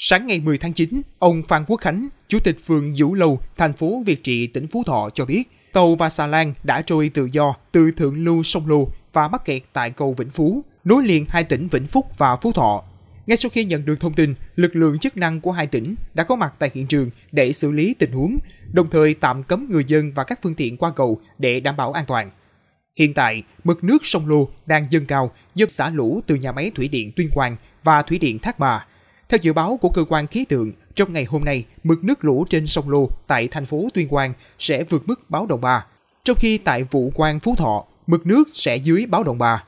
Sáng ngày 10 tháng 9, ông Phan Quốc Khánh, Chủ tịch phường Vũ Lầu, thành phố Việt Trị, tỉnh Phú Thọ cho biết, tàu và xà lan đã trôi tự do từ thượng lưu sông Lô và mắc kẹt tại cầu Vĩnh Phú, nối liền hai tỉnh Vĩnh Phúc và Phú Thọ. Ngay sau khi nhận được thông tin, lực lượng chức năng của hai tỉnh đã có mặt tại hiện trường để xử lý tình huống, đồng thời tạm cấm người dân và các phương tiện qua cầu để đảm bảo an toàn. Hiện tại, mực nước sông Lô đang dâng cao do xả lũ từ nhà máy thủy điện Tuyên Quang và thủy điện Thác Bà. Theo dự báo của cơ quan khí tượng, trong ngày hôm nay, mực nước lũ trên sông Lô tại thành phố Tuyên Quang sẽ vượt mức báo động 3, trong khi tại Vũ Quang, Phú Thọ, mực nước sẽ dưới báo động 3.